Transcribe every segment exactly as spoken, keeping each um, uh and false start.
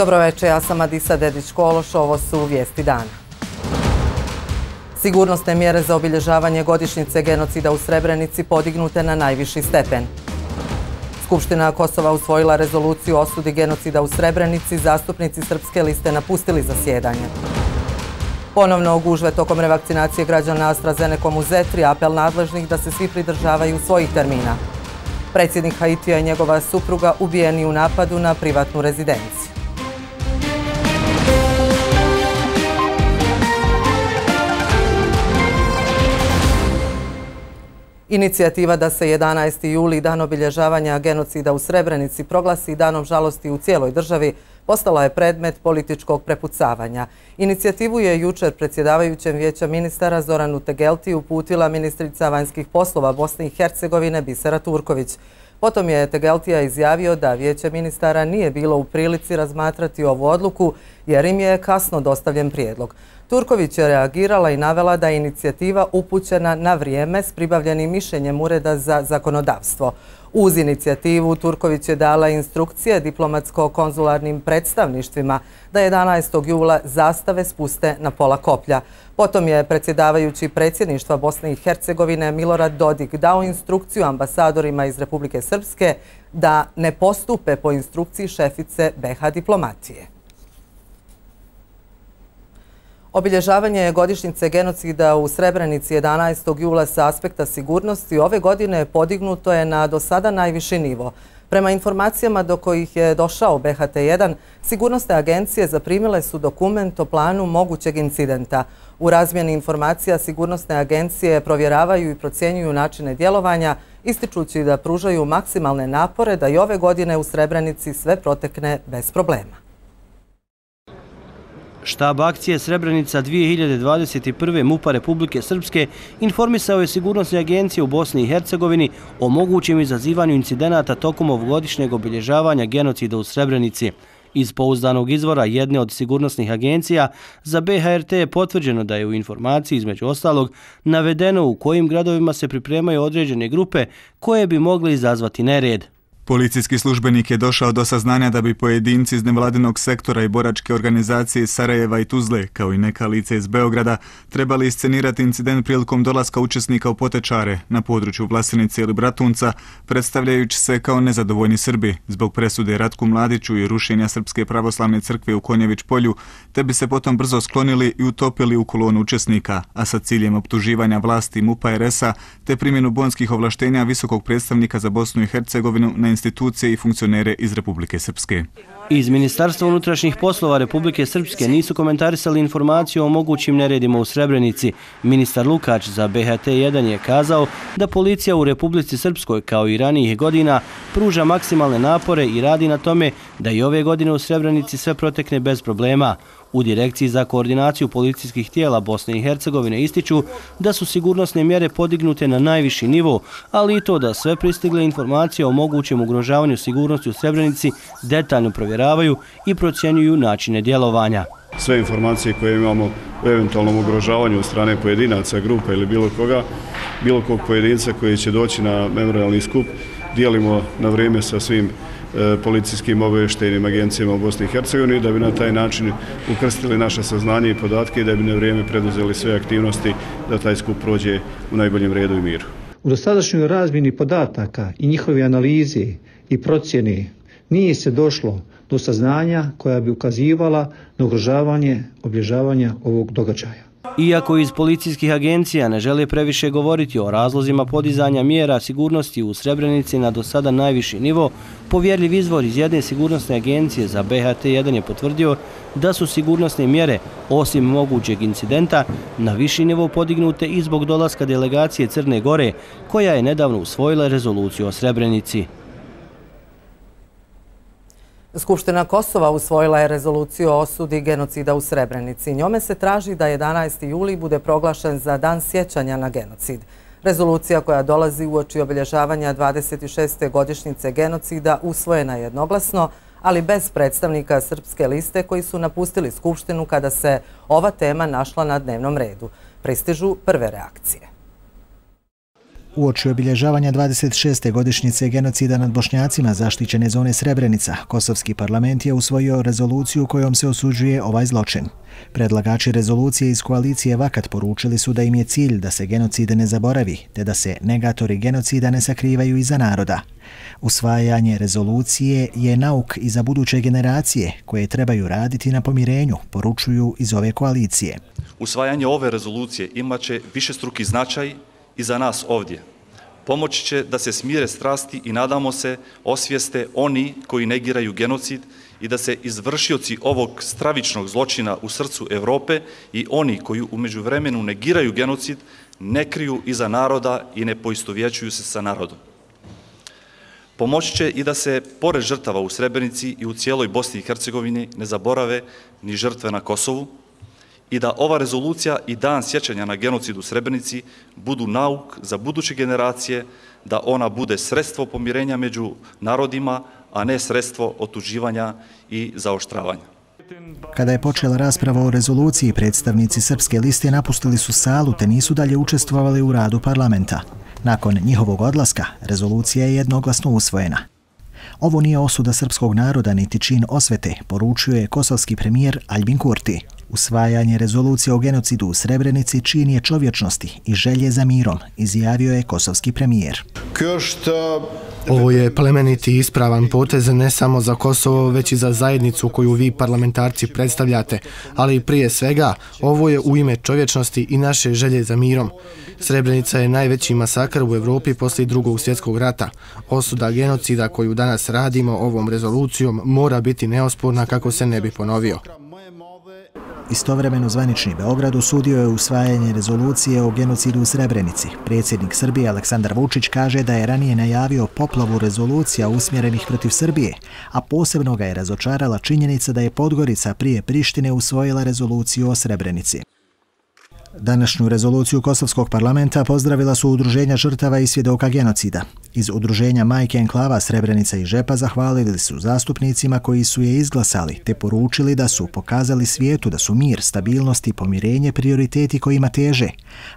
Dobroveče, ja sam Adisa Dedic-Kološ, ovo su Vijesti dana. Sigurnosne mjere za obilježavanje godišnjice genocida u Srebrenici podignute na najviši stepen. Skupština Kosova usvojila rezoluciju o osudi genocida u Srebrenici, zastupnici Srpske liste napustili zasjedanje. Ponovno ogužve tokom revakcinacije građana AstraZenecom u Zetri, apel nadležnih da se svi pridržavaju svojih termina. Predsjednik Haitija i njegova supruga ubijeni u napadu na privatnu rezidenciju. Inicijativa da se jedanaesti juli, dan obilježavanja genocida u Srebrenici, proglasi danom žalosti u cijeloj državi, postala je predmet političkog prepucavanja. Inicijativu je jučer predsjedavajućem vijeća ministara Zoranu Tegeltiju uputila ministrica vanjskih poslova Bosne i Hercegovine Bisara Turković. Potom je Tegeltija izjavio da vijeće ministara nije bilo u prilici razmatrati ovu odluku jer im je kasno dostavljen prijedlog. Turković je reagirala i navela da je inicijativa upućena na vrijeme s pribavljenim mišljenjem Ureda za zakonodavstvo. Uz inicijativu Turković je dala instrukcije diplomatsko-konzularnim predstavništvima da jedanaestog jula zastave spuste na pola koplja. Potom je predsjedavajući predsjedništva Bosne i Hercegovine Milorad Dodik dao instrukciju ambasadorima iz Republike Srpske da ne postupe po instrukciji šefice Be Ha diplomatije. Obilježavanje godišnjice genocida u Srebrenici jedanaestog jula sa aspekta sigurnosti ove godine podignuto je na do sada najviši nivo. Prema informacijama do kojih je došao Be Ha Te jedan, sigurnosne agencije zaprimile su dokument o planu mogućeg incidenta. U razmjeni informacija sigurnosne agencije provjeravaju i procjenjuju načine djelovanja, ističući da pružaju maksimalne napore da i ove godine u Srebrenici sve protekne bez problema. Štab akcije Srebrenica dvije hiljade dvadeset prve Mupa Republike Srpske informisao je sigurnosne agencije u Bosni i Hercegovini o mogućem izazivanju incidenata tokom ovogodišnjeg obilježavanja genocida u Srebrenici. Iz pouzdanog izvora jedne od sigurnosnih agencija za Be Ha Er Te je potvrđeno da je u informaciji između ostalog navedeno u kojim gradovima se pripremaju određene grupe koje bi mogle izazvati nered. Policijski službenik je došao do saznanja da bi pojedinci iz nevladinog sektora i boračke organizacije Sarajeva i Tuzle, kao i neka lice iz Beograda, trebali iscenirati incident prilikom dolaska učesnika u potečare na području Vlasenice ili Bratunca, predstavljajući se kao nezadovoljni Srbi zbog presude Ratku Mladiću i rušenja Srpske pravoslavne crkve u Konjević Polju, te bi se potom brzo sklonili i utopili u kolonu učesnika, a sa ciljem optuživanja vlasti Mupa Er Es-a te primjenu bonskih ovlaštenja visokog predstavnika za Bosnu i Hercegovinu na institucije i funkcionere iz Republike Srpske. Iz Ministarstva unutrašnjih poslova Republike Srpske nisu komentarisali informaciju o mogućim neredima u Srebrenici. Ministar Lukač za Be Ha Te jedan je kazao da policija u Republici Srpskoj, kao i ranijih godina, pruža maksimalne napore i radi na tome da i ove godine u Srebrenici sve protekne bez problema. U Direkciji za koordinaciju policijskih tijela Bosne i Hercegovine ističu da su sigurnosne mjere podignute na najviši nivo, ali i to da sve pristigle informacije o mogućem ugrožavanju sigurnosti u Srebrenici detaljno provjeravaju i procjenjuju načine djelovanja. Sve informacije koje imamo u eventualnom ugrožavanju od strane pojedinaca, grupa ili bilo koga, bilo kog pojedinca koji će doći na memorialni skup, dijelimo na vrijeme sa svim policijskim obavještajnim agencijama u Bosni i Hercegovini da bi na taj način ukrstili naše saznanje i podatke i da bi na vrijeme preduzeli sve aktivnosti da taj skup prođe u najboljem redu i miru. U dosadašnjoj razmjeni podataka i njihove analize i procjene nije se došlo do saznanja koja bi ukazivala na ugrožavanje obilježavanja ovog događaja. Iako iz policijskih agencija ne žele previše govoriti o razlozima podizanja mjera sigurnosti u Srebrenici na do sada najviši nivo, povjerljiv izvor iz jedne sigurnosne agencije za Be Ha Te jedan je potvrdio da su sigurnosne mjere, osim mogućeg incidenta, na viši nivo podignute i zbog dolaska delegacije Crne Gore, koja je nedavno usvojila rezoluciju o Srebrenici. Skupština Kosova usvojila je rezoluciju o osudi genocida u Srebrenici. Njome se traži da jedanaesti juli bude proglašen za dan sjećanja na genocid. Rezolucija koja dolazi uoči obilježavanja dvadeset šeste godišnjice genocida usvojena je jednoglasno, ali bez predstavnika Srpske liste koji su napustili Skupštinu kada se ova tema našla na dnevnom redu. Pristižu prve reakcije. Uoči obilježavanja dvadeset šeste godišnjice genocida nad Bošnjacima zaštićene zone Srebrenica, Kosovski parlament je usvojio rezoluciju kojom se osuđuje ovaj zločin. Predlagači rezolucije iz koalicije Vakat poručili su da im je cilj da se genocid ne zaboravi, te da se negatori genocida ne sakrivaju iza naroda. Usvajanje rezolucije je nauk i za buduće generacije koje trebaju raditi na pomirenju, poručuju iz ove koalicije. Usvajanje ove rezolucije imaće višestruki značaj i za nas ovdje. Pomoći će da se smire strasti i nadamo se osvijeste oni koji negiraju genocid i da se izvršioci ovog stravičnog zločina u srcu Evrope i oni koji u međuvremenu negiraju genocid ne kriju iza naroda i ne poistovjećuju se sa narodom. Pomoći će i da se, pored žrtava u Srebrenici i u cijeloj Bosni i Hercegovini, ne zaborave ni žrtve na Kosovu i da ova rezolucija i dan sjećanja na genocid u Srebrenici budu nauk za buduće generacije, da ona bude sredstvo pomirenja među narodima, a ne sredstvo otuđivanja i zaoštravanja. Kada je počela rasprava o rezoluciji, predstavnici Srpske liste napustili su salu te nisu dalje učestvovali u radu parlamenta. Nakon njihovog odlaska, rezolucija je jednoglasno usvojena. Ovo nije osuda srpskog naroda niti čin osvete, poručio je kosovski premijer Albin Kurti. Usvajanje rezolucije o genocidu u Srebrenici čin je čovječnosti i želje za mirom, izjavio je kosovski premijer. Ovo je plemeniti i ispravan potez ne samo za Kosovo, već i za zajednicu koju vi parlamentarci predstavljate, ali prije svega ovo je u ime čovječnosti i naše želje za mirom. Srebrenica je najveći masakr u Evropi poslije Drugog svjetskog rata. Osuda genocida koju danas radimo ovom rezolucijom mora biti neosporna kako se ne bi ponovio. Istovremeno zvanični Beograd osudio je usvajanje rezolucije o genocidu u Srebrenici. Predsjednik Srbije Aleksandar Vučić kaže da je ranije najavio poplavu rezolucija usmjerenih protiv Srbije, a posebno ga je razočarala činjenica da je Podgorica prije Prištine usvojila rezoluciju o Srebrenici. Današnju rezoluciju Kosovskog parlamenta pozdravila su Udruženja žrtava i svjedoka genocida. Iz Udruženja Majke enklava, Srebrenica i Žepa zahvalili su zastupnicima koji su je izglasali te poručili da su pokazali svijetu da su mir, stabilnost i pomirenje prioriteti kojima teže,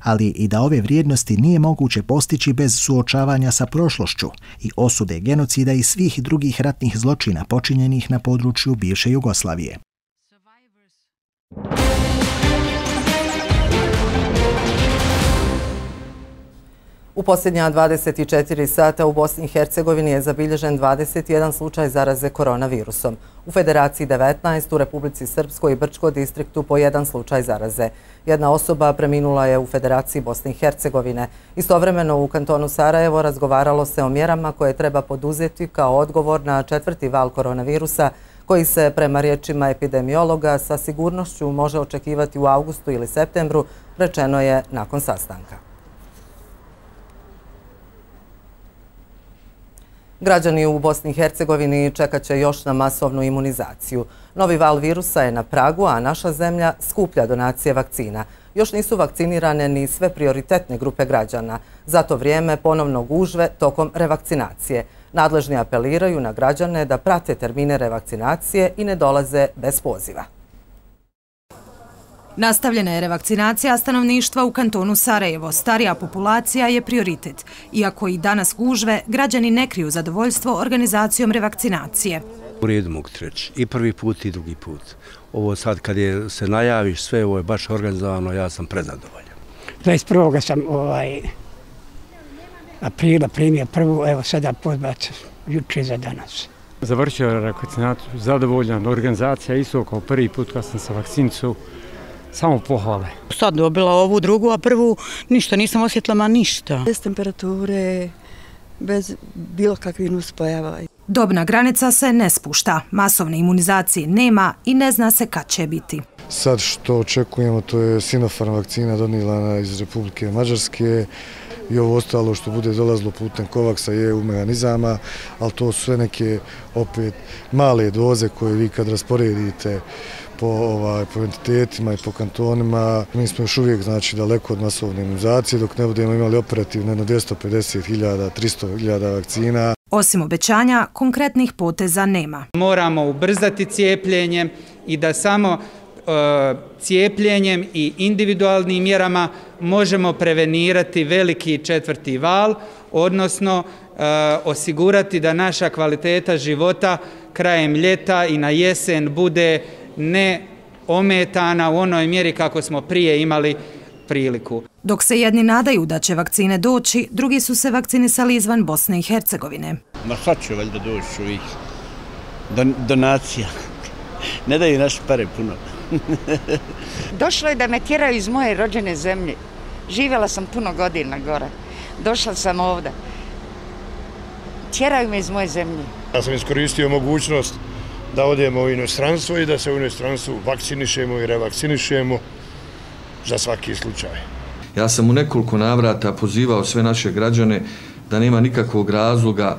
ali i da ove vrijednosti nije moguće postići bez suočavanja sa prošlošću i osude genocida i svih drugih ratnih zločina počinjenih na području bivše Jugoslavije. U posljednja dvadeset četiri sata u Bosni i Hercegovini je zabilježen dvadeset jedan slučaj zaraze koronavirusom. U Federaciji devetnaest, u Republici Srpskoj i Brčkoj distriktu po jedan slučaj zaraze. Jedna osoba preminula je u Federaciji Bosne i Hercegovine. Istovremeno u kantonu Sarajevo razgovaralo se o mjerama koje treba poduzeti kao odgovor na četvrti val koronavirusa koji se, prema riječima epidemiologa, sa sigurnošću može očekivati u avgustu ili septembru, rečeno je nakon sastanka. Građani u Bosni i Hercegovini čekat će još na masovnu imunizaciju. Novi val virusa je na pragu, a naša zemlja skuplja donacije vakcina. Još nisu vakcinirane ni sve prioritetne grupe građana. Zato vrijeme ponovno gužve tokom revakcinacije. Nadležni apeliraju na građane da prate termine revakcinacije i ne dolaze bez poziva. Nastavljena je revakcinacija stanovništva u kantonu Sarajevo. Starija populacija je prioritet. Iako i danas gužve, građani ne kriju zadovoljstvo organizacijom revakcinacije. U redu mogu treći. I prvi put i drugi put. Ovo sad kad je, se najaviš, sve ovo je baš organizovano, ja sam prezadovoljan. dvadeset prvog sam ovaj, aprila primio prvu, evo sada pozbac juče za danas. Završio revakcinaciju, zadovoljan, organizacija isto kao prvi put kad sam sa vakcinicom. Samo pohvale. Sad dobila ovu drugu, a prvu ništa, nisam osjetila ma ništa. Bez temperature, bez bilo kakvih nuspojava. Dobna granica se ne spušta, masovne imunizacije nema i ne zna se kad će biti. Sad što očekujemo to je Sinopharm vakcina donijela iz Republike Mađarske i ovo ostalo što bude dolazilo putem Kovaksa je u mehanizama, ali to su sve neke opet male doze koje vi kad rasporedite po, ovaj, po entitetima i po kantonima. Mi smo još uvijek znači, daleko od masovne imunizacije dok ne budemo imali operativno dvjesto pedeset hiljada, tristo hiljada vakcina. Osim obećanja, konkretnih poteza nema. Moramo ubrzati cijepljenje i da samo cijepljenjem i individualnim mjerama možemo prevenirati veliki četvrti val, odnosno osigurati da naša kvaliteta života krajem ljeta i na jesen bude neometana u onoj mjeri kako smo prije imali priliku. Dok se jedni nadaju da će vakcine doći, drugi su se vakcinisali izvan Bosne i Hercegovine. Ma sad će valjda doći ovih donacija. Ne daju naše pare puno. Došlo je da me tjeraju iz moje rođene zemlje. Živjela sam puno godina gore. Došla sam ovdje. Tjeraju me iz moje zemlje. Ja sam iskoristio mogućnost da odemo u inostranstvo i da se u inostranstvu vakcinišemo i revakcinišemo za svaki slučaj. Ja sam u nekoliko navrata pozivao sve naše građane da nema nikakvog razloga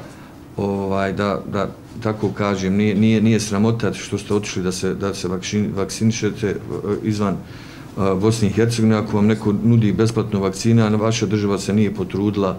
da, da tako kažem, nije, nije, nije sramota što ste otišli da se, da se vakcinišete izvan Bosne i Hercegovine. Ako vam neko nudi besplatno vakcine, a vaša država se nije potrudila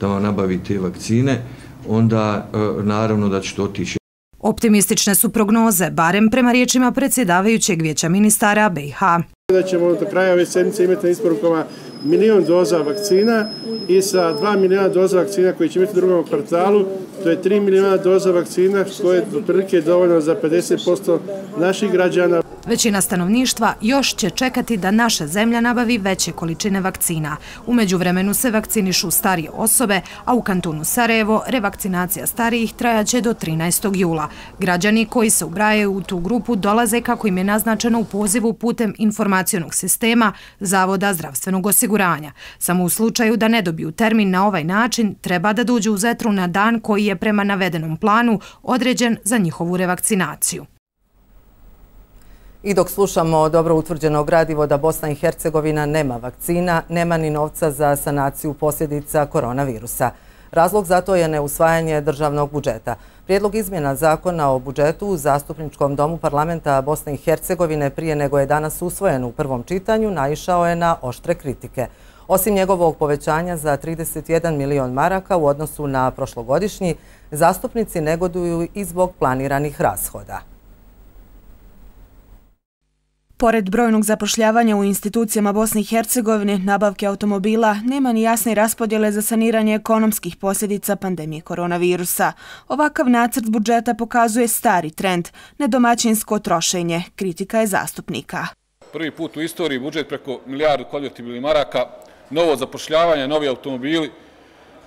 da vam nabavi te vakcine, onda naravno da ćete otići. Optimistične su prognoze, barem prema riječima predsjedavajućeg vijeća ministara Be Ha. Da ćemo do kraja ove sedmice imati na isporukama milijon doza vakcina i sa dva milijuna doza vakcina koji će imati u drugom kvartalu, to je tri milijuna doza vakcina što je otprilike dovoljno za pedeset posto naših građana. Većina stanovništva još će čekati da naša zemlja nabavi veće količine vakcina. U međuvremenu se vakcinišu starije osobe, a u kantonu Sarajevo revakcinacija starijih trajaće do trinaestog jula. Građani koji se ubrajaju u tu grupu dolaze kako im je naznačeno u pozivu putem informacionog sistema Zavoda zdravstvenog osiguranja. Samo u slučaju da ne dobiju termin na ovaj način, treba da dođu u Zetru na dan koji je prema navedenom planu određen za njihovu revakcinaciju. I dok slušamo dobro utvrđeno gradivo da Bosna i Hercegovina nema vakcina, nema ni novca za sanaciju posljedica koronavirusa. Razlog za to je neusvajanje državnog budžeta. Prijedlog izmjena zakona o budžetu u Zastupničkom domu parlamenta Bosne i Hercegovine prije nego je danas usvojen u prvom čitanju naišao je na oštre kritike. Osim njegovog povećanja za trideset jedan milion maraka u odnosu na prošlogodišnji, zastupnici negoduju i zbog planiranih rashoda. Pored brojnog zapošljavanja u institucijama Bosne i Hercegovine, nabavke automobila, nema ni jasne raspodjele za saniranje ekonomskih posljedica pandemije koronavirusa. Ovakav nacrt budžeta pokazuje stari trend, nedomaćinsko trošenje. Kritika je zastupnika. Prvi put u istoriji budžet preko milijardu konvertibilnih maraka, novo zapošljavanje, novi automobili,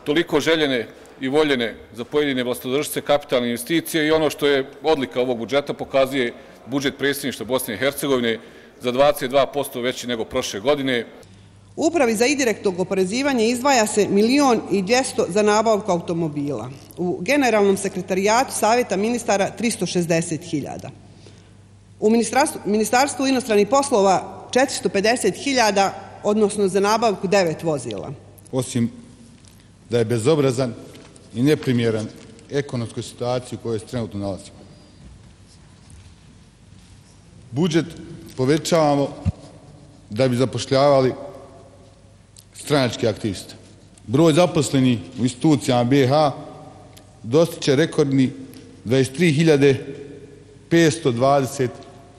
toliko željene i voljene za pojedine vlastodržice, kapitalne investicije i ono što je odlika ovog budžeta pokazuje budžet predsjedništva Bosne i Hercegovine za dvadeset dva posto veći nego prošle godine. U upravi za indirektno oporezivanje izdvaja se milion i dvjesto za nabavku automobila. U generalnom sekretarijatu Savjeta ministara tristo šezdeset hiljada. U Ministarstvu inostranih poslova četiristo pedeset hiljada, odnosno za nabavku devet vozila. Osim da je bezobrazan i neprimjeran ekonomskoj situaciji u kojoj se trenutno nalazimo. Budžet povećavamo da bi zapošljavali stranački aktiviste. Broj zaposlenih u institucijama Be Ha dostiće rekordni dvadeset tri hiljade petsto dvadeset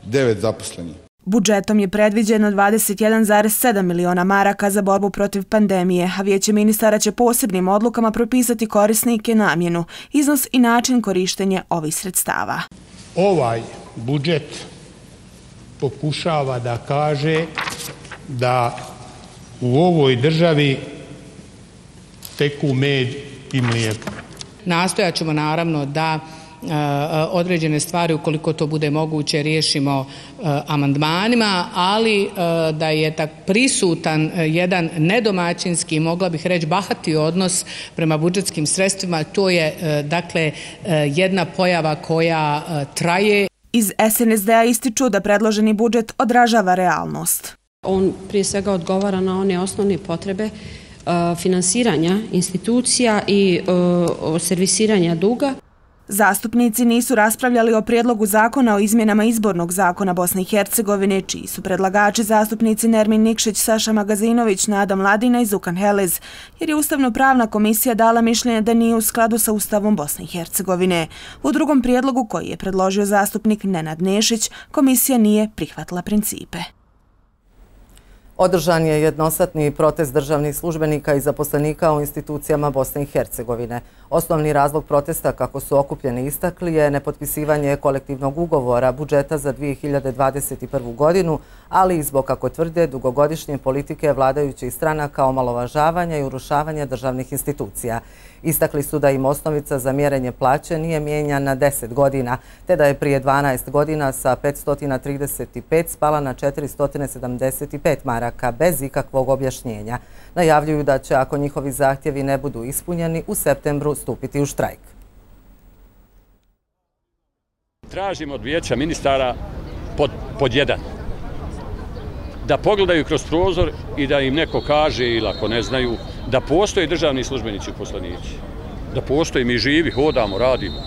devet zaposlenih. Budžetom je predviđeno dvadeset jedan zarez sedam miliona maraka za borbu protiv pandemije, a Vijeće ministara će posebnim odlukama propisati korisnike, namjenu, iznos i način korištenja ovih sredstava. Ovaj budžet pokušava da kaže da u ovoj državi teku med i mlijeko. Nastojat ćemo naravno da određene stvari, ukoliko to bude moguće, riješimo amandmanima, ali da je tak prisutan jedan nedomaćinski, mogla bih reći, bahati odnos prema budžetskim sredstvima. To je, dakle, jedna pojava koja traje. Iz Es En Es De-a ističu da predloženi budžet odražava realnost. On prije svega odgovara na one osnovne potrebe finansiranja institucija i servisiranja duga. Zastupnici nisu raspravljali o prijedlogu zakona o izmjenama izbornog zakona Bosne i Hercegovine, čiji su predlagači zastupnici Nermin Nikšić, Saša Magazinović, Nada Mladina i Zukan Helez, jer je Ustavno-pravna komisija dala mišljenje da nije u skladu sa Ustavom Bosne i Hercegovine. U drugom prijedlogu koji je predložio zastupnik Nena Dnešić, komisija nije prihvatila principe. Održan je jednosatni protest državnih službenika i zaposlenika u institucijama Bosne i Hercegovine. Osnovni razlog protesta, kako su okupljeni istakli, je nepotpisivanje kolektivnog ugovora budžeta za dvije hiljade dvadeset prvu. godinu, ali i zbog, kako tvrde, dugogodišnje politike vladajućih stranaka, omalovažavanja i urušavanja državnih institucija. Istakli su da im osnovica za mjerenje plaće nije mijenjana deset godina, te da je prije dvanaest godina sa petsto trideset pet spala na četiristo sedamdeset pet maraka, bez ikakvog objašnjenja. Najavljuju da će, ako njihovi zahtjevi ne budu ispunjeni, u septembru stupiti u štrajk. Tražimo od vijeća ministara pod jedan, da pogledaju kroz prozor i da im neko kaže, ili ako ne znaju, da postoje državni službenici i poslanici. Da postoje, mi živi, hodamo, radimo.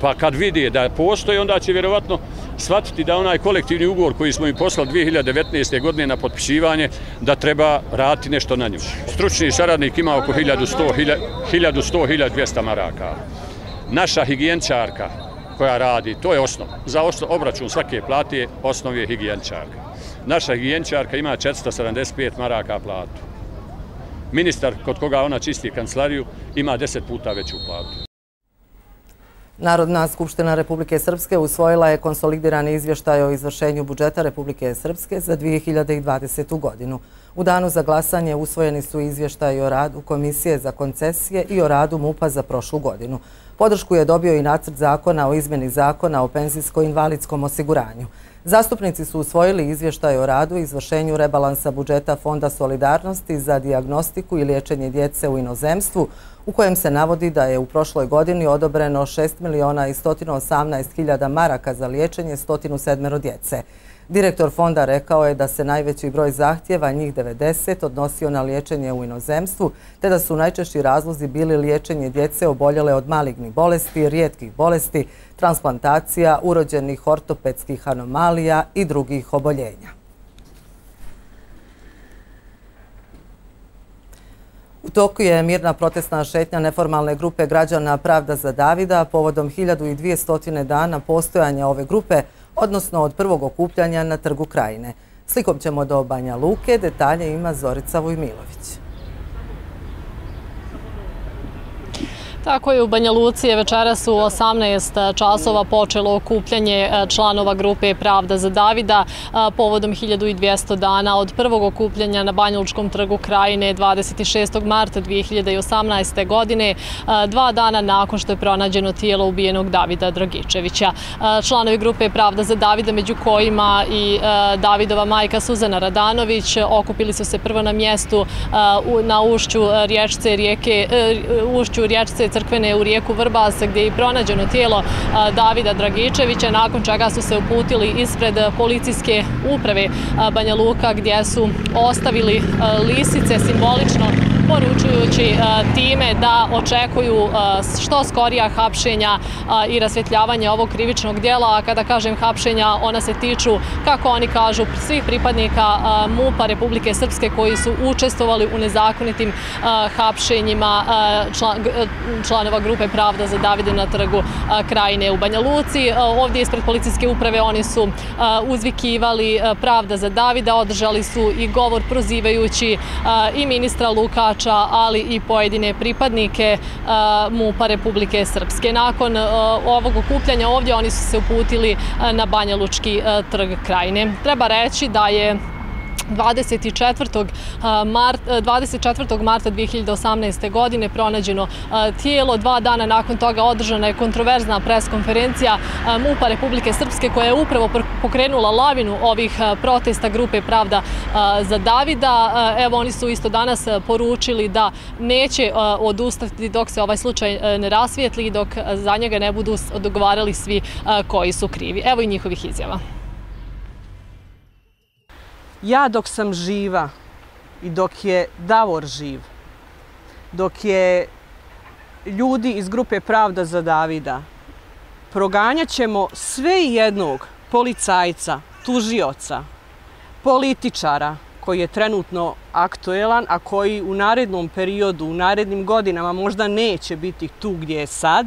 Pa kad vidi da postoje, onda će vjerovatno shvatiti da onaj kolektivni ugovor koji smo im poslali dvije hiljade devetnaeste. godine na potpisivanje, da treba raditi nešto na njemu. Stručni saradnik ima oko hiljadu sto do hiljadu dvjesto maraka. Naša higijenčarka koja radi, to je osnov. Za obračun svake plate osnov je higijenčarka. Naša higijenčarka ima četiristo sedamdeset pet maraka platu. Ministar kod koga ona čisti kancelariju ima deset puta veću platu. Narodna skupština Republike Srpske usvojila je konsolidirani izvještaj o izvršenju budžeta Republike Srpske za dvije hiljade dvadesete. godinu. U danu za glasanje usvojeni su izvještaji o radu Komisije za koncesije i o radu Mupa za prošlu godinu. Podršku je dobio i nacrt zakona o izmjeni zakona o penzijsko-invalidskom osiguranju. Zastupnici su usvojili izvještaj o radu i izvršenju rebalansa budžeta Fonda solidarnosti za dijagnostiku i liječenje djece u inozemstvu, u kojem se navodi da je u prošloj godini odobreno šest miliona i sto osamnaest hiljada maraka za liječenje sto sedam djece. Direktor fonda rekao je da se najveći broj zahtjeva, njih devedeset, odnosio na liječenje u inozemstvu, te da su najčešći razlozi bili liječenje djece oboljele od malignih bolesti, rijetkih bolesti, transplantacija, urođenih ortopedskih anomalija i drugih oboljenja. U toku je mirna protestna šetnja neformalne grupe građana Pravda za Davida povodom hiljadu dvjesto dana postojanja ove grupe, odnosno od prvog okupljanja na Trgu Krajine. Slikom ćemo do Banja Luke, detalje ima Zorica Vujmilović. Tako je, u Banja Luci je večeras u osamnaest časova počelo okupljanje članova grupe Pravda za Davida povodom hiljadu dvjesto dana od prvog okupljanja na Banjalučkom trgu Krajine dvadeset šestog marta dvije hiljade osamnaeste. godine, dva dana nakon što je pronađeno tijelo ubijenog Davida Dragičevića. Članovi grupe Pravda za Davida, među kojima i Davidova majka Suzana Radanović, okupili su se prvo na mjestu na ušću riječce rijeke, ušću riječce crkvene u rijeku Vrbas, gdje je pronađeno tijelo Davida Dragičevića, nakon čega su se uputili ispred policijske uprave Banja Luka, gdje su ostavili lisice simbolično, poručujući time da očekuju što skorija hapšenja i rasvjetljavanja ovog krivičnog djela. A kada kažem hapšenja, ona se tiču, kako oni kažu, svih pripadnika Mupa Republike Srpske koji su učestvovali u nezakonitim hapšenjima članova grupe Pravda za Davida na Trgu Krajine u Banja Luci. Ovdje ispred policijske uprave oni su uzvikivali Pravda za Davida, održali su i govor prozivajući i ministra Lukača, ali i pojedine pripadnike Mupa Republike Srpske. Nakon ovog okupljanja ovdje oni su se uputili na Banjalučki trg Krajine. Treba reći da je dvadeset četvrtog marta dvije hiljade osamnaeste. godine pronađeno tijelo. Dva dana nakon toga održana je kontroverzna preskonferencija Mupa Republike Srpske, koja je upravo pokrenula lavinu ovih protesta grupe Pravda za Davida. Evo, oni su isto danas poručili da neće odustati dok se ovaj slučaj ne rasvijetli i dok za njega ne budu odgovarali svi koji su krivi. Evo i njihovih izjava. Ja dok sam živa i dok je Davor živ, dok je ljudi iz grupe Pravda za Davida. Proganjaćemo sve jednog policajca, tužioca, političara koji je trenutno aktuelan, a koji u narednom periodu, u narednim godinama možda neće biti tu gdje je sad,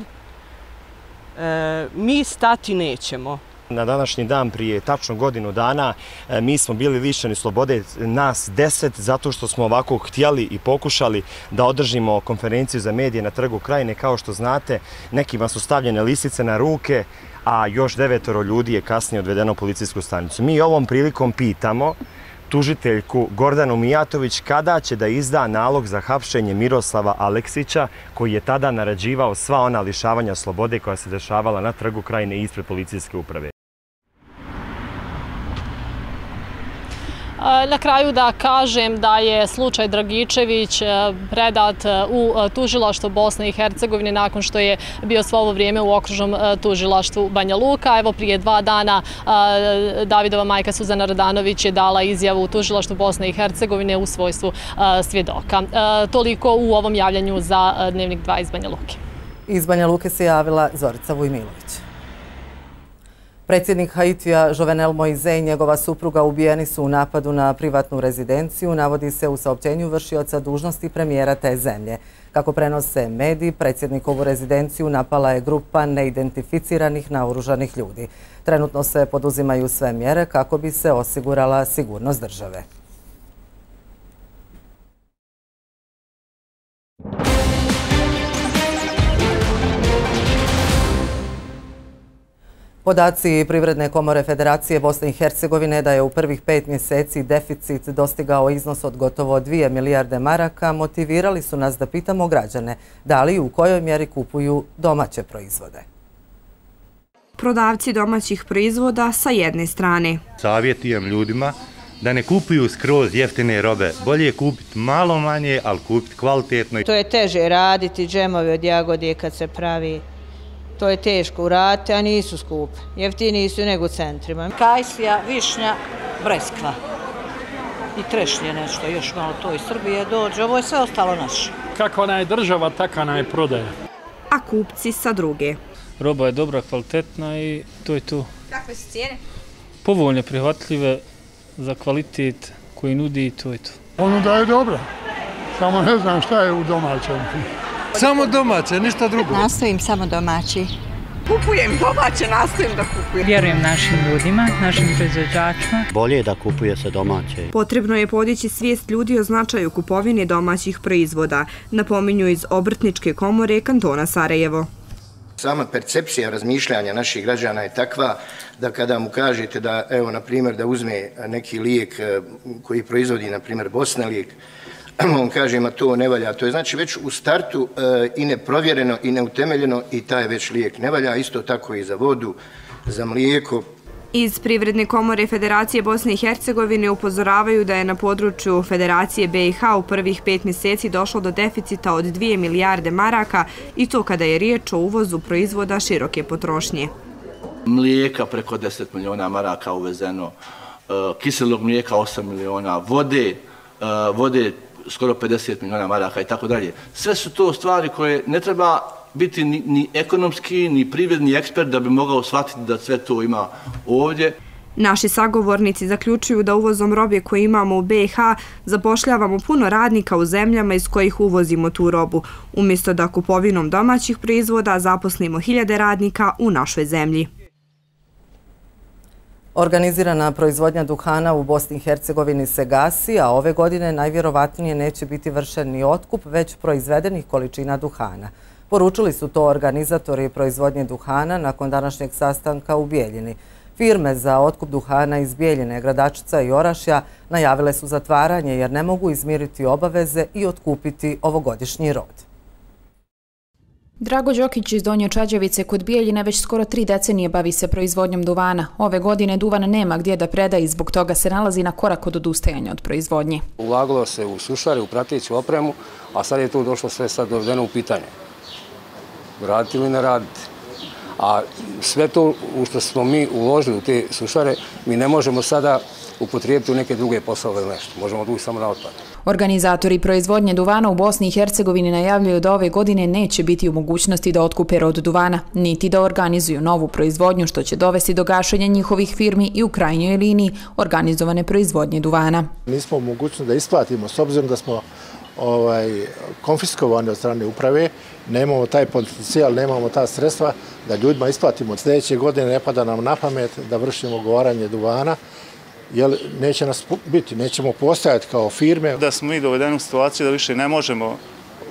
e, mi stati nećemo. Na današnji dan prije tačno godinu dana mi smo bili lišeni slobode, nas deset, zato što smo ovako htjeli i pokušali da održimo konferenciju za medije na Trgu Krajine. Kao što znate, nekima su stavljene lisice na ruke, a još devetoro ljudi je kasnije odvedeno u policijsku stanicu. Mi ovom prilikom pitamo tužiteljku Gordanu Mijatović kada će da izda nalog za hapšenje Miroslava Aleksića, koji je tada narađivao sva ona lišavanja slobode koja se dešavala na Trgu Krajine ispred policijske uprave. Na kraju da kažem da je slučaj Dragičević predat u tužilaštvo Bosne i Hercegovine nakon što je bio svo ovo vrijeme u okružnom tužilaštvu Banja Luka. Evo, prije dva dana Davidova majka Suzana Radanović je dala izjavu u tužilaštvu Bosne i Hercegovine u svojstvu svjedoka. Toliko u ovom javljanju za Dnevnik dva iz Banja Luke. Iz Banja Luke se javila Zorica Vujmilović. Predsjednik Haitija Jovenel Moize i njegova supruga ubijeni su u napadu na privatnu rezidenciju, navodi se u saopćenju vršioca dužnosti premijera te zemlje. Kako prenose mediji, predsjednikovu rezidenciju napala je grupa neidentificiranih naoružanih ljudi. Trenutno se poduzimaju sve mjere kako bi se osigurala sigurnost države. Podaci Privredne komore Federacije Bosne i Hercegovine da je u prvih pet mjeseci deficit dostigao iznos od gotovo dvije milijarde maraka motivirali su nas da pitamo građane da li i u kojoj mjeri kupuju domaće proizvode. Prodavci domaćih proizvoda sa jedne strane. Savjetujem ljudima da ne kupuju skroz jeftine robe. Bolje je kupiti malo manje, ali kupiti kvalitetno. To je teže raditi džemove od jagode kad se pravi. To je teško uraditi, a nisu skupe. Jeftini nisu nego u centrima. Kajsija, višnja, breskva i trešnje nešto, još malo to iz Srbije dođe. Ovo je sve ostalo naše. Kakva nam je država, takva nam je prodaja. A kupci sa druge. Roba je dobra, kvalitetna i to je tu. Kakve su cijene? Povoljne, prihvatljive za kvalitet koji nudi i to je tu. Ono da je dobra, samo ne znam šta je u domaćem. Samo domaće, ništa drugo. Nastojim samo domaći. Kupujem domaće, nastojim da kupujem. Vjerujem našim ljudima, našim proizvođačima. Bolje je da kupuje se domaće. Potrebno je podići svijest ljudi o značaju kupovine domaćih proizvoda, napominju iz Obrtničke komore kantona Sarajevo. Sama percepcija razmišljanja naših građana je takva da kada mu kažete da, evo, na primjer, da uzme neki lijek koji proizvodi, na primjer, Bosna lijek, on kaže, ima to ne valja, to je znači već u startu i neprovjereno i neutemeljeno i taj već lijek ne valja, isto tako i za vodu, za mlijeko. Iz Privredne komore Federacije Bosne i Hercegovine upozoravaju da je na području Federacije BiH u prvih pet mjeseci došlo do deficita od dvije milijarde maraka i to kada je riječ o uvozu proizvoda široke potrošnje. Mlijeka preko deset miliona maraka uvezeno, kiselog mlijeka osam miliona, vode, vode skoro pedeset miliona maraka i tako dalje. Sve su to stvari koje ne treba biti ni, ni ekonomski, ni privredni ekspert da bi mogao shvatiti da sve to ima ovdje. Naši sagovornici zaključuju da uvozom robe koje imamo u BiH zapošljavamo puno radnika u zemljama iz kojih uvozimo tu robu, umjesto da kupovinom domaćih proizvoda zaposlimo hiljade radnika u našoj zemlji. Organizirana proizvodnja duhana u Bosni i Hercegovini se gasi, a ove godine najvjerovatnije neće biti vršen ni otkup, već proizvedenih količina duhana. Poručili su to organizatori proizvodnje duhana nakon današnjeg sastanka u Bijeljini. Firme za otkup duhana iz Bijeljine, Gradačica i Orašja najavile su zatvaranje jer ne mogu izmiriti obaveze i otkupiti ovogodišnji rod. Drago Đokić iz Donje Čađevice kod Bijeljine već skoro tri decenije bavi se proizvodnjom duvana. Ove godine duvan nema gdje da preda i zbog toga se nalazi na korak od odustajanja od proizvodnje. Ulagalo se u sušare, u prateću opremu, a sad je tu došlo sve sad dovedeno u pitanje. Raditi ili ne raditi. A sve to u što smo mi uložili u te sušare, mi ne možemo sada upotrijebiti u neke druge poslove ili nešto. Možemo odlučiti samo na otpad. Organizatori proizvodnje duvana u Bosni i Hercegovini najavljaju da ove godine neće biti u mogućnosti da otkupe rod duvana, niti da organizuju novu proizvodnju, što će dovesti do gašenja njihovih firmi i u krajnjoj liniji organizovane proizvodnje duvana. Nismo u mogućnosti da isplatimo, s obzirom da smo Ovaj, konfiskovani od strane uprave, nemamo taj potencijal, nemamo ta sredstva da ljudima isplatimo. Sljedeće godine ne pada nam na pamet da vršimo ugovaranje duvana, jer neće nas biti, nećemo postojati kao firme. Da smo mi dovedeni u situaciju da više ne možemo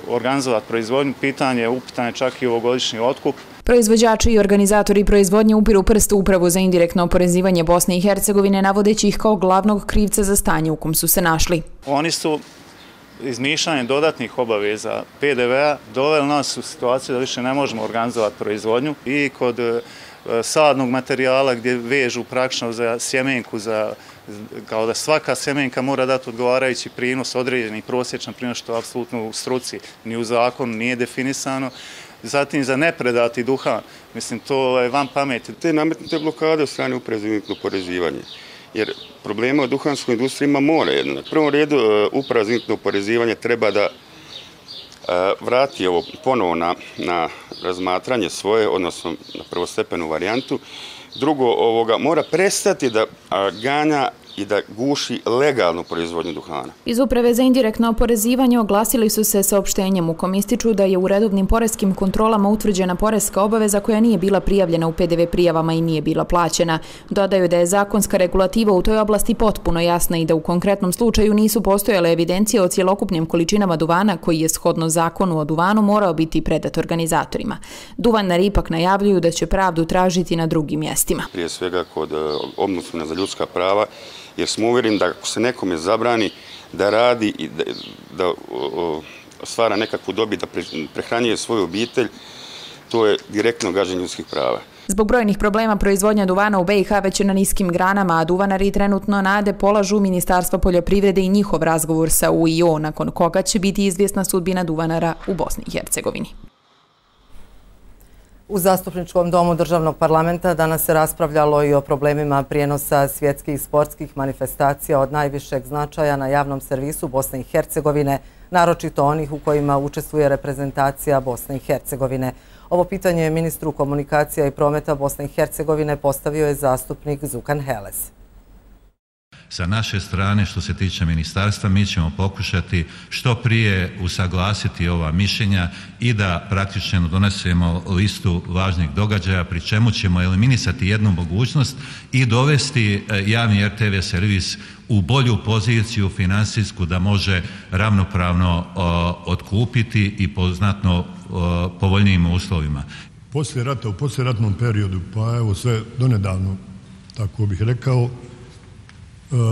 organizovati proizvodnju, pitanje, upitan je čak i ovogodišnji otkup. Proizvođači i organizatori proizvodnje upiru prst upravo za indirektno oporezivanje Bosne i Hercegovine, navodeći ih kao glavnog krivca za stanje u kom su se našli. Oni su izmišljanje dodatnih obaveza P D V-a doveli nas u situaciju da više ne možemo organizovati proizvodnju i kod sadnog materijala gdje vežu praktično za sjemenku, za, kao da svaka sjemenka mora dati odgovarajući prinos, određeni prosječan prinos, što apsolutno u struci ni u zakonu nije definisano. Zatim za nepredati duhan, mislim, to je van pameti. Te nametnute blokade u strani uprezivnikno porezivanje. Jer problema u duhanskoj industriji ima more jedno. Na prvom redu upravo zimtno oporezivanje treba da vrati ovo ponovo na, na razmatranje svoje, odnosno na prvostepenu varijantu. Drugo, ovoga, mora prestati da ganja i da guši legalnu proizvodnju duhana. Iz Uprave za indirektno oporezivanje oglasili su se saopštenjem u kom ističu da je u redovnim poreskim kontrolama utvrđena poreska obaveza koja nije bila prijavljena u P D V prijavama i nije bila plaćena. Dodaju da je zakonska regulativa u toj oblasti potpuno jasna i da u konkretnom slučaju nisu postojale evidencije o cjelokupnim količinama duvana koji je shodno zakonu o duvanu morao biti predat organizatorima. Duvanari ipak najavljuju da će pravdu tražiti na drugim mjestima. Prije svega kod ombudsmana za ljudska prava, jer smo uvjereni da ako se nekome zabrani da radi i da, da stvara nekakvu dobit, da prehranjuje svoju obitelj, to je direktno gaženje ljudskih prava. Zbog brojnih problema proizvodnja duvana u B i H već je na niskim granama, a duvanari trenutno nade polažu Ministarstva poljoprivrede i njihov razgovor sa U I O, nakon koga će biti izvjesna sudbina duvanara u Bosni i Hercegovini. U Zastupničkom domu Državnog parlamenta danas se raspravljalo i o problemima prijenosa svjetskih sportskih manifestacija od najvišeg značaja na javnom servisu Bosne i Hercegovine, naročito onih u kojima učestvuje reprezentacija Bosne i Hercegovine. Ovo pitanje je ministru komunikacija i prometa Bosne i Hercegovine postavio je zastupnik Zukan Helez. Sa naše strane, što se tiče ministarstva, mi ćemo pokušati što prije usaglasiti ova mišljenja i da praktično donesemo listu važnih događaja, pri čemu ćemo eliminisati jednu mogućnost i dovesti javni R T V servis u bolju poziciju finansijsku da može ravnopravno otkupiti i po znatno povoljnijim uslovima. Poslije rata, u posljeratnom periodu, pa evo sve donedavno, tako bih rekao,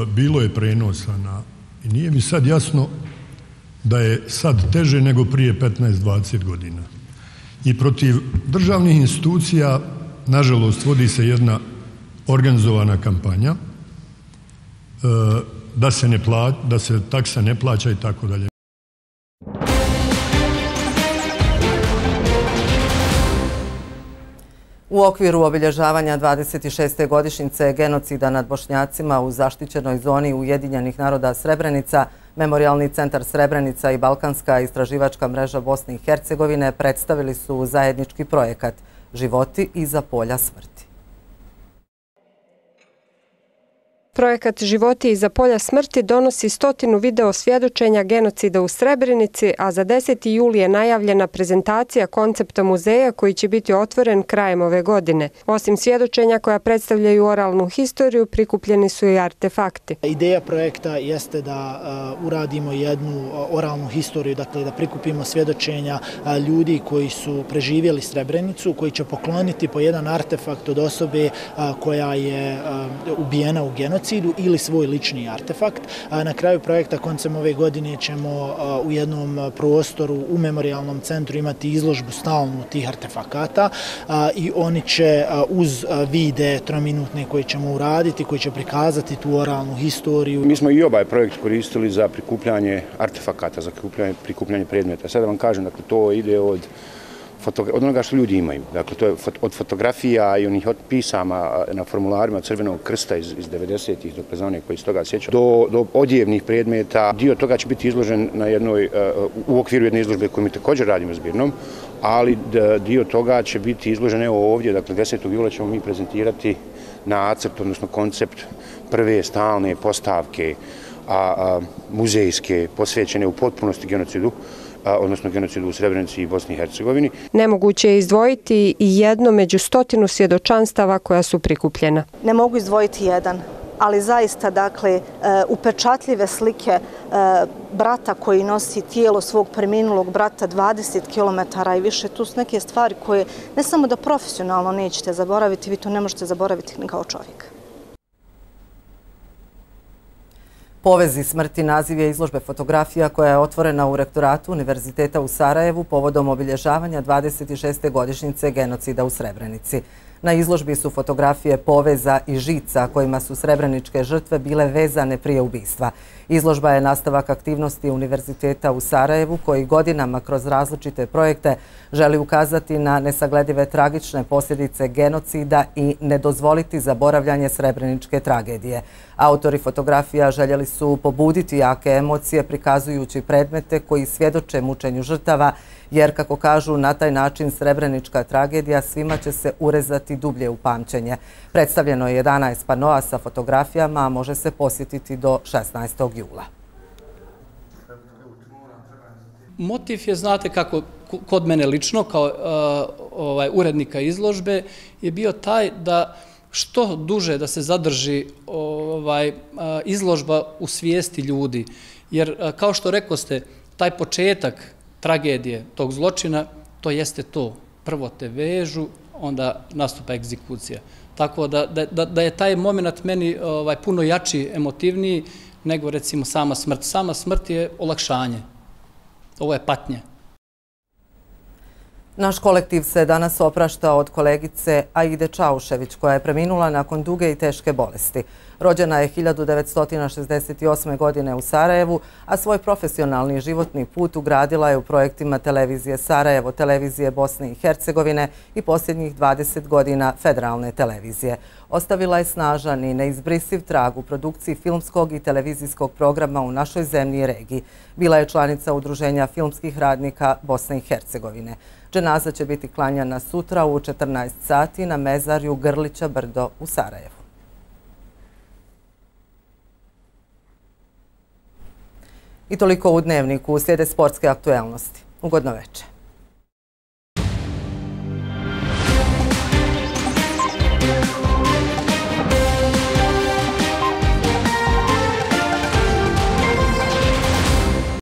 bilo je prenosa na, i nije mi sad jasno da je sad teže nego prije petnaest dvadeset godina. I protiv državnih institucija, nažalost, vodi se jedna organizovana kampanja da se ne plaća, da se taksa ne plaća i tako dalje. U okviru obilježavanja dvadeset šeste godišnjice genocida nad Bošnjacima u zaštićenoj zoni Ujedinjenih naroda Srebrenica, Memorialni centar Srebrenica i Balkanska istraživačka mreža Bosne i Hercegovine predstavili su zajednički projekat Životi iza polja smrti. Projekat Životi iza polja smrti donosi stotinu video svjedočenja genocida u Srebrenici, a za deseti juli je najavljena prezentacija koncepta muzeja koji će biti otvoren krajem ove godine. Osim svjedočenja koja predstavljaju oralnu historiju, prikupljeni su i artefakti. Ideja projekta jeste da uradimo jednu oralnu historiju, dakle da prikupimo svjedočenja ljudi koji su preživjeli Srebrenicu, koji će pokloniti po jedan artefakt od osobe koja je ubijena u genocidu ili svoj lični artefakt. Na kraju projekta koncem ove godine ćemo u jednom prostoru u memorijalnom centru imati izložbu stalnu tih artefakata i oni će uz vide trominutne koje ćemo uraditi, koji će prikazati tu oralnu historiju. Mi smo i ovaj projekt koristili za prikupljanje artefakata, za prikupljanje predmeta. Sada vam kažem, dakle, to ide od od onoga što ljudi imaju. Dakle, to je od fotografija i onih pisama na formularima Crvenog krsta iz devedesetih, dokle za one koji se toga sjećaju, do odjevnih predmeta. Dio toga će biti izložen u okviru jedne izložbe koju mi također radimo zbirnom, ali dio toga će biti izložen evo ovdje. Dakle, desetog jula ćemo mi prezentirati nacrt, odnosno koncept prve stalne postavke muzejske posvećene u potpunosti genocidu, odnosno genocidu u Srebrenici i Bosni i Hercegovini. Nemoguće je izdvojiti i jedno među stotinu svjedočanstava koja su prikupljena. Ne mogu izdvojiti jedan, ali zaista, dakle, upečatljive slike brata koji nosi tijelo svog preminulog brata dvadeset kilometara i više. Tu su neke stvari koje ne samo da profesionalno nećete zaboraviti, vi to ne možete zaboraviti ni kao čovjek. Povezi smrti naziv je izložbe fotografija koja je otvorena u rektoratu Univerziteta u Sarajevu povodom obilježavanja dvadeset šeste godišnjice genocida u Srebrenici. Na izložbi su fotografije poveza i žica kojima su srebreničke žrtve bile vezane prije ubistva. Izložba je nastavak aktivnosti Univerziteta u Sarajevu koji godinama kroz različite projekte želi ukazati na nesagledive tragične posljedice genocida i ne dozvoliti zaboravljanje srebreničke tragedije. Autori fotografija željeli su pobuditi jake emocije prikazujući predmete koji svjedoče mučenju žrtava jer, kako kažu, na taj način srebrenička tragedija svima će se urezati dublje u pamćenje. Predstavljeno je jedanaest panoa sa fotografijama, a može se posjetiti do šesnaestog jula. Motiv je, znate kako, kod mene lično, kao uh, ovaj, urednika izložbe, je bio taj da što duže da se zadrži ovaj, uh, izložba u svijesti ljudi. Jer, uh, kao što rekoste, taj početak tragedije tog zločina, to jeste to. Prvo te vežu, onda nastupa egzekucija. Tako da, da, da je taj moment meni ovaj, puno jači, emotivniji nego recimo sama smrt. Sama smrt je olakšanje. Ovo je patnje. Naš kolektiv se danas oprašta od kolegice Aide Čaušević koja je preminula nakon duge i teške bolesti. Rođena je hiljadu devetsto šezdeset osme godine u Sarajevu, a svoj profesionalni životni put ugradila je u projektima Televizije Sarajevo, Televizije Bosne i Hercegovine i posljednjih dvadeset godina Federalne televizije. Ostavila je snažan i neizbrisiv trag u produkciji filmskog i televizijskog programa u našoj zemlji i regiji. Bila je članica Udruženja filmskih radnika Bosne i Hercegovine. Dženaza će biti klanjana sutra u četrnaest sati na mezarju Grlića Brdo u Sarajevu. I toliko u Dnevniku. Slijede sportske aktuelnosti. Ugodno večer.